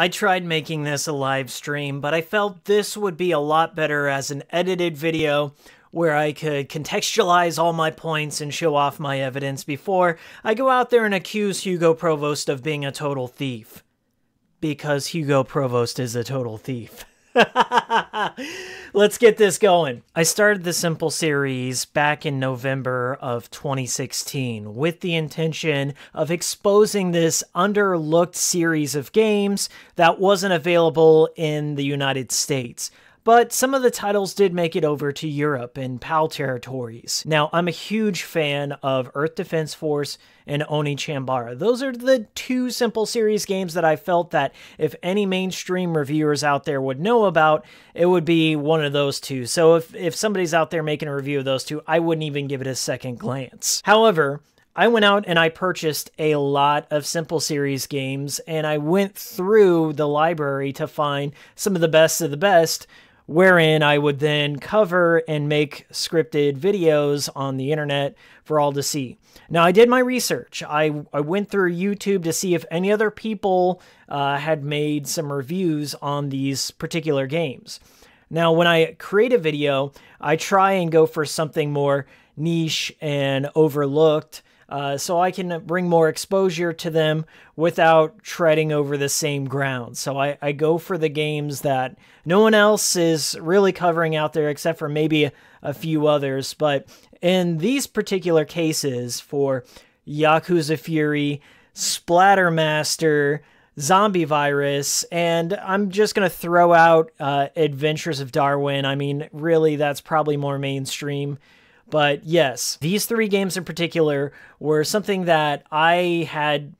I tried making this a live stream, but I felt this would be a lot better as an edited video where I could contextualize all my points and show off my evidence before I go out there and accuse Hugo Provost of being a total thief. Because Hugo Provost is a total thief. Let's get this going. I started the Simple series back in November of 2016 with the intention of exposing this underlooked series of games that wasn't available in the United States. But some of the titles did make it over to Europe and PAL territories. Now, I'm a huge fan of Earth Defense Force and Oni Chambara. Those are the two Simple series games that I felt that if any mainstream reviewers out there would know about, it would be one of those two. So if somebody's out there making a review of those two, I wouldn't even give it a second glance. However, I went out and I purchased a lot of Simple series games, and I went through the library to find some of the best, wherein I would then cover and make scripted videos on the internet for all to see. Now, I did my research. I went through YouTube to see if any other people had made some reviews on these particular games. Now, when I create a video, I try and go for something more niche and overlooked, so I can bring more exposure to them without treading over the same ground. So I go for the games that no one else is really covering out there except for maybe a few others. But in these particular cases for Yakuza Fury, Splatter Master, Zombie Virus, and I'm just going to throw out Adventures of Darwin. I mean, really, that's probably more mainstream. But yes, these three games in particular were something that I had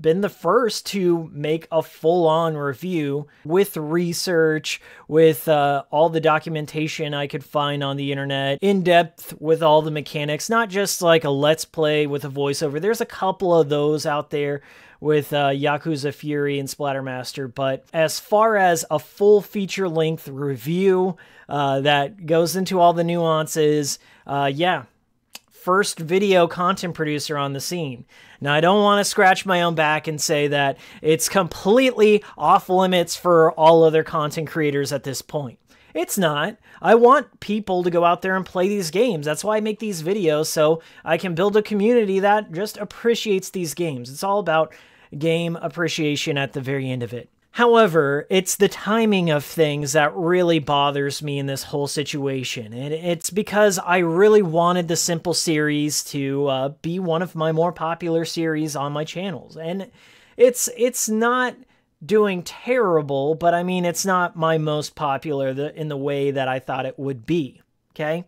been the first to make a full-on review with research, with all the documentation I could find on the internet, in depth with all the mechanics, not just like a let's play with a voiceover. There's a couple of those out there with Yakuza Fury and Splatter Master, but as far as a full feature-length review that goes into all the nuances, yeah, first video content producer on the scene. Now, I don't want to scratch my own back and say that it's completely off limits for all other content creators at this point. It's not. I want people to go out there and play these games. That's why I make these videos, so I can build a community that just appreciates these games. It's all about game appreciation at the very end of it. However, it's the timing of things that really bothers me in this whole situation, and it's because I really wanted the Simple series to be one of my more popular series on my channels, and it's not doing terrible, but I mean, it's not my most popular in the way that I thought it would be, okay?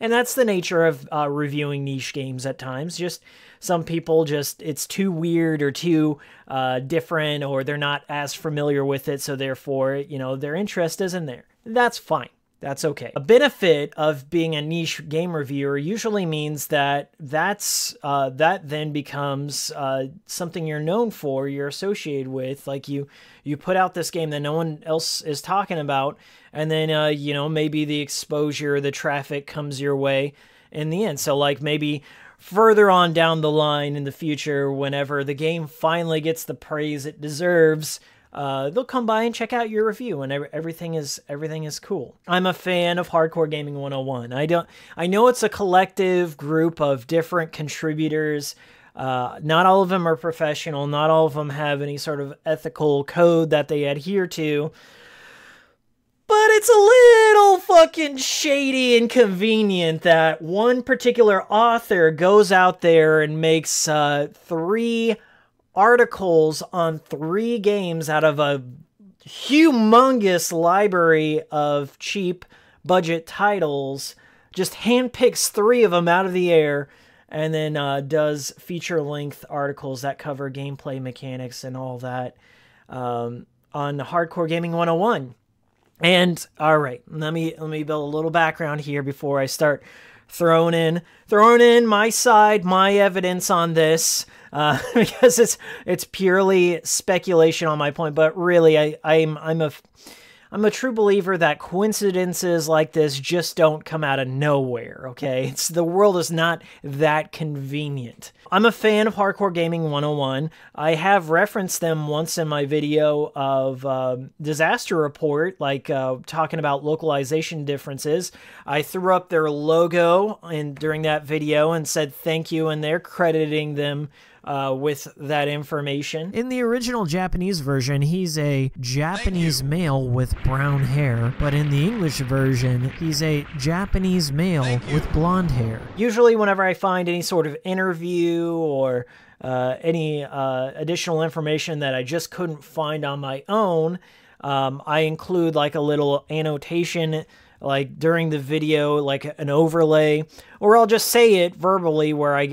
And that's the nature of reviewing niche games at times. Just some people just, it's too weird or too different, or they're not as familiar with it, so therefore, you know, their interest isn't there. That's fine. That's okay. A benefit of being a niche game reviewer usually means that that then becomes something you're known for, you're associated with. Like you put out this game that no one else is talking about, and then you know, maybe the exposure, the traffic comes your way in the end. So like maybe further on down the line in the future, whenever the game finally gets the praise it deserves, they'll come by and check out your review, and everything is cool. I'm a fan of Hardcore Gaming 101. I know it's a collective group of different contributors. Not all of them are professional. Not all of them have any sort of ethical code that they adhere to. But it's a little fucking shady and convenient that one particular author goes out there and makes three articles on three games out of a humongous library of cheap budget titles, just handpicks three of them out of the air, and then does feature-length articles that cover gameplay mechanics and all that on Hardcore Gaming 101. And all right, let me build a little background here before I start throwing in my side, my evidence on this, because it's purely speculation on my point. But really, I, I'm I'm a I'm a true believer that coincidences like this just don't come out of nowhere, okay? It's, the world is not that convenient. I'm a fan of Hardcore Gaming 101. I have referenced them once in my video of Disaster Report, like talking about localization differences. I threw up their logo during that video and said thank you in there, crediting them with that information. In the original Japanese version, he's a Japanese male with brown hair, but in the English version, he's a Japanese male with blonde hair. Usually whenever I find any sort of interview or any additional information that I just couldn't find on my own, I include like a little annotation like during the video, like an overlay, or I'll just say it verbally where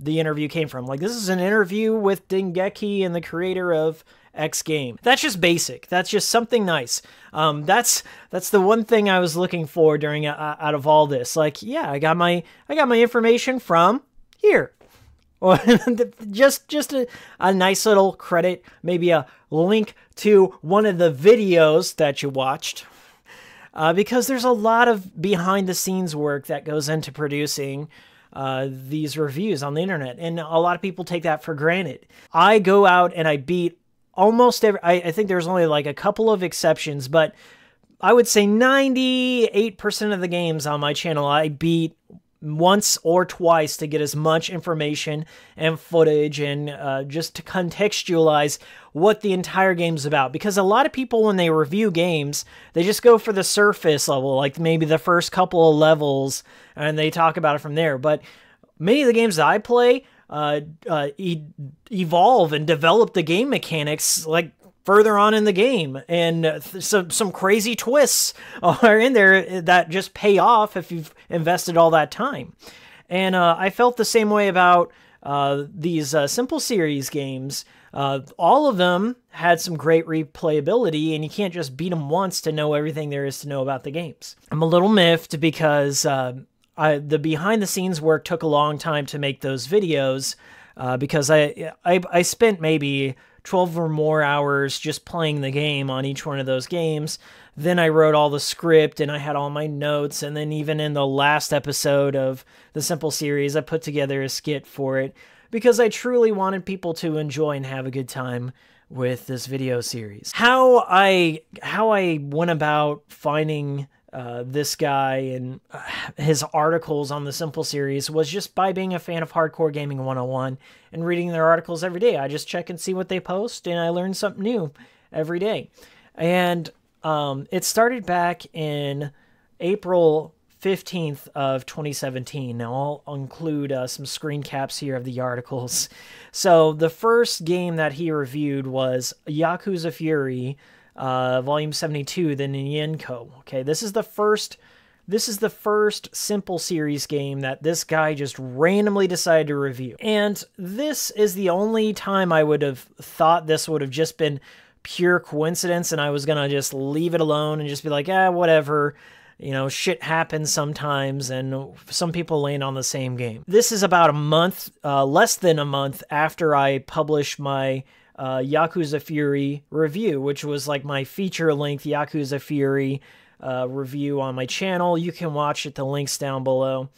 the interview came from. Like, this is an interview with Dengeki and the creator of X game. That's just basic. That's just something nice. That's the one thing I was looking for during out of all this. Like, yeah, I got my information from here. Just a nice little credit, maybe a link to one of the videos that you watched. Because there's a lot of behind-the-scenes work that goes into producing these reviews on the internet, and a lot of people take that for granted. I go out and I beat almost every... I think there's only like a couple of exceptions, but I would say 98% of the games on my channel I beat once or twice to get as much information and footage and just to contextualize what the entire game's about. Because a lot of people, when they review games, they just go for the surface level, like maybe the first couple of levels, and they talk about it from there. But many of the games that I play evolve and develop the game mechanics like further on in the game, and some crazy twists are in there that just pay off if you've invested all that time. And I felt the same way about these Simple Series games. All of them had some great replayability, and you can't just beat them once to know everything there is to know about the games. I'm a little miffed because the behind-the-scenes work took a long time to make those videos, because I spent maybe 12 or more hours just playing the game on each one of those games. Then I wrote all the script and I had all my notes. And then even in the last episode of the Simple Series, I put together a skit for it because I truly wanted people to enjoy and have a good time with this video series. How I went about finding this guy and his articles on the Simple Series was just by being a fan of Hardcore Gaming 101 and reading their articles every day. I just check and see what they post, and I learn something new every day. And it started back in April 15th of 2017. Now I'll include some screen caps here of the articles. So the first game that he reviewed was Yakuza Fury, volume 72, the Ninko. Okay, this is the first Simple Series game that this guy just randomly decided to review. And this is the only time I would have thought this would have just been pure coincidence and I was gonna just leave it alone and just be like, ah, whatever, you know, shit happens sometimes and some people land on the same game. This is about a month, less than a month after I published my Yakuza Fury review, which was like my feature-length Yakuza Fury review on my channel. You can watch it, the link's down below.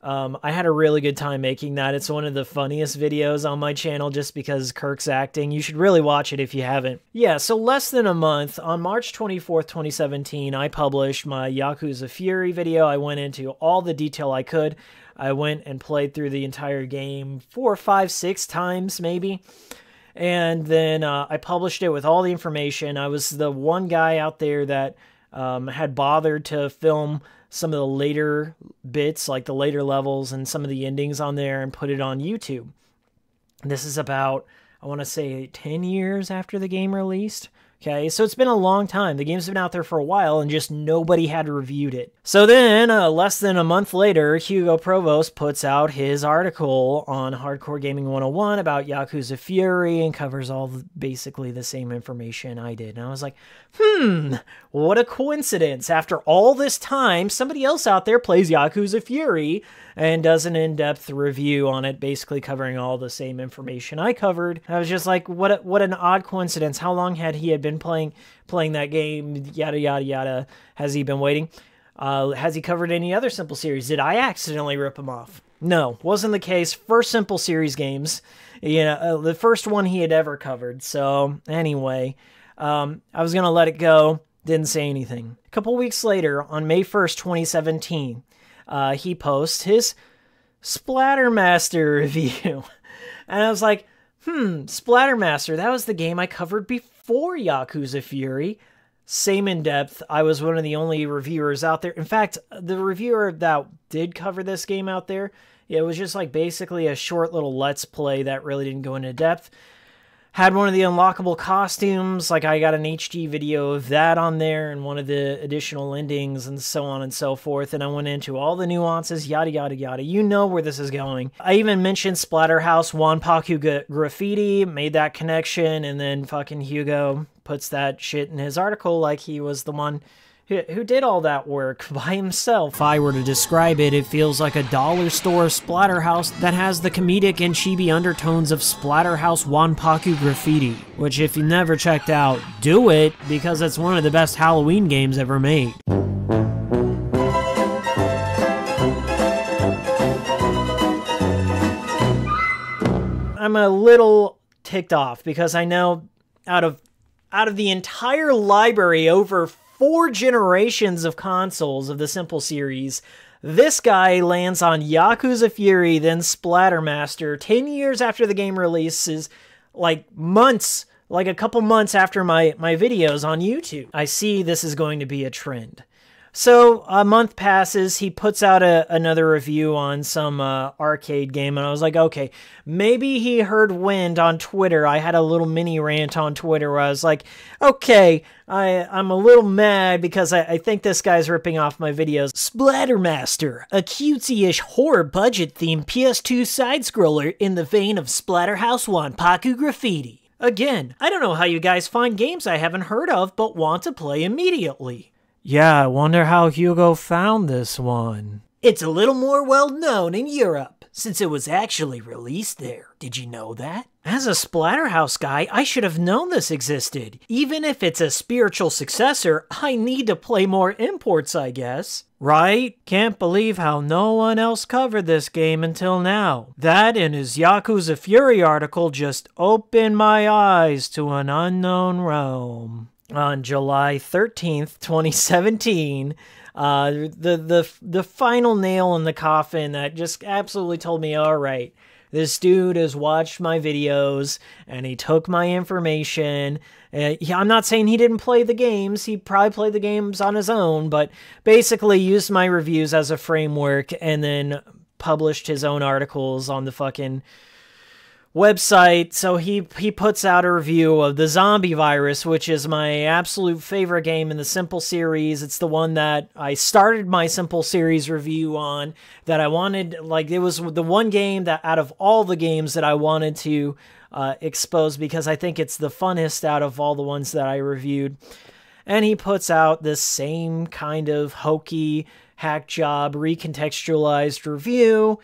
I had a really good time making that. It's one of the funniest videos on my channel just because Kirk's acting. You should really watch it if you haven't. Yeah, so less than a month, on March 24th, 2017, I published my Yakuza Fury video. I went into all the detail I could. I went and played through the entire game 4, 5, 6 times maybe. And then I published it with all the information. I was the one guy out there that had bothered to film some of the later bits, like the later levels and some of the endings on there, and put it on YouTube. This is about, I want to say, 10 years after the game released. Okay, so it's been a long time. The game's been out there for a while, and just nobody had reviewed it. So then, less than a month later, Hugo Provost puts out his article on Hardcore Gaming 101 about Yakuza Fury and covers all basically the same information I did. And I was like, what a coincidence. After all this time, somebody else out there plays Yakuza Fury and does an in-depth review on it, basically covering all the same information I covered. I was just like, what an odd coincidence. How long had he been been playing that game, yada, yada, yada. Has he been waiting? Has he covered any other Simple Series? Did I accidentally rip him off? No, wasn't the case. First Simple Series games, you know, the first one he had ever covered. So anyway, I was going to let it go. Didn't say anything. A couple weeks later, on May 1st, 2017, he posts his Splatter Master review. And I was like, Splatter Master, that was the game I covered before Yakuza Fury. Same in depth. I was one of the only reviewers out there. In fact, the reviewer that did cover this game out there, it was just like basically a short little let's play that really didn't go into depth. Had one of the unlockable costumes, like I got an HD video of that on there and one of the additional endings and so on and so forth. And I went into all the nuances, yada, yada, yada. You know where this is going. I even mentioned Splatterhouse Wanpaku Graffiti, made that connection, and then fucking Hugo puts that shit in his article like he was the one who did all that work by himself. If I were to describe it, it feels like a dollar store Splatterhouse that has the comedic and chibi undertones of Splatterhouse Wanpaku Graffiti, which if you never checked out, do it, because it's one of the best Halloween games ever made. I'm a little ticked off because I know out of the entire library over 4 generations of consoles of the Simple Series, this guy lands on Yakuza Fury, then Splatter Master, 10 years after the game releases, like a couple months after my videos on YouTube. I see this is going to be a trend. So a month passes, he puts out another review on some arcade game, and I was like, okay, maybe he heard wind on Twitter. I had a little mini rant on Twitter where I was like, okay, I'm a little mad because I think this guy's ripping off my videos. Splattermaster, a cutesy-ish horror budget-themed PS2 side-scroller in the vein of Splatterhouse Wanpaku Graffiti. Again, I don't know how you guys find games I haven't heard of but want to play immediately. Yeah, I wonder how Hugo found this one. It's a little more well-known in Europe, since it was actually released there. Did you know that? As a Splatterhouse guy, I should have known this existed. Even if it's a spiritual successor, I need to play more imports, I guess. Right? Can't believe how no one else covered this game until now. That and his Yakuza Fury article just opened my eyes to an unknown realm. On July 13th, 2017, the final nail in the coffin that just absolutely told me, all right, this dude has watched my videos and he took my information. I'm not saying he didn't play the games. He probably played the games on his own, but basically used my reviews as a framework and then published his own articles on the fucking website. So he puts out a review of the Zombie Virus, which is my absolute favorite game in the Simple Series. It's the one that I started my Simple Series review on, that I wanted, like, it was the one game that out of all the games that I wanted to expose, because I think it's the funnest out of all the ones that I reviewed. And he puts out this same kind of hokey hack job recontextualized review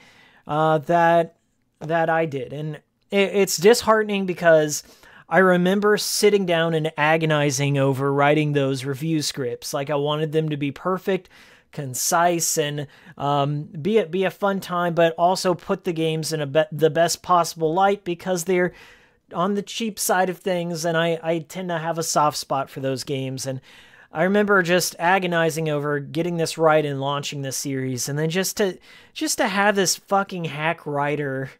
that I did, and it's disheartening because I remember sitting down and agonizing over writing those review scripts. Like, I wanted them to be perfect, concise, and be a fun time, but also put the games in the best possible light, because they're on the cheap side of things, and I tend to have a soft spot for those games. And I remember just agonizing over getting this right and launching this series, and then just to have this fucking hack writer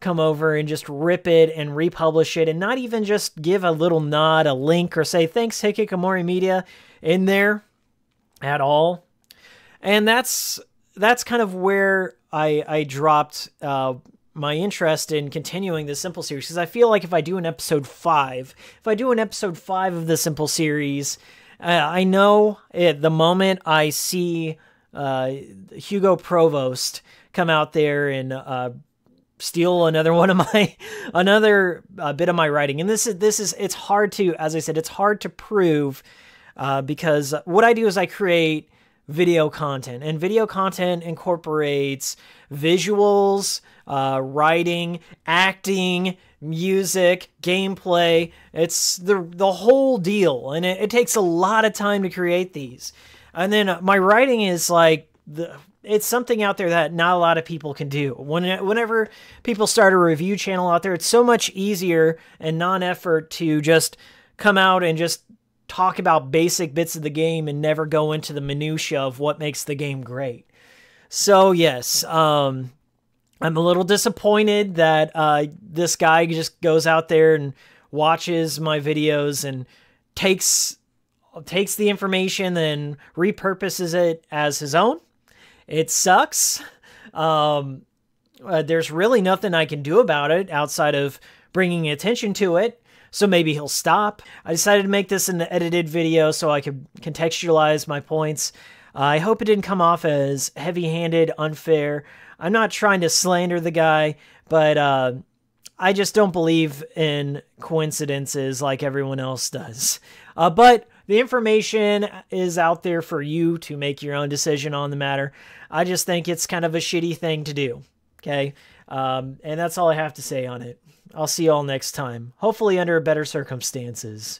come over and just rip it and republish it, and not even just give a little nod, a link, or say thanks Hikikomori Media in there at all. And that's kind of where I dropped my interest in continuing the Simple Series, because I feel like if I do an episode 5 of the Simple Series, I know at the moment I see Hugo Provost come out there and steal another one of my bit of my writing. And this is it's hard to, as I said, it's hard to prove because what I do is I create video content, and video content incorporates visuals, writing, acting, music, gameplay. It's the whole deal, and it takes a lot of time to create these. And then my writing is like it's something out there that not a lot of people can do. Whenever people start a review channel out there, it's so much easier and non-effort to just come out and just talk about basic bits of the game and never go into the minutia of what makes the game great. So yes, I'm a little disappointed that this guy just goes out there and watches my videos and takes the information and repurposes it as his own. It sucks. There's really nothing I can do about it outside of bringing attention to it. So maybe he'll stop. I decided to make this an edited video so I could contextualize my points. I hope it didn't come off as heavy-handed, unfair. I'm not trying to slander the guy, but I just don't believe in coincidences like everyone else does. But the information is out there for you to make your own decision on the matter. I just think it's kind of a shitty thing to do, okay? And that's all I have to say on it. I'll see y'all next time, hopefully under better circumstances.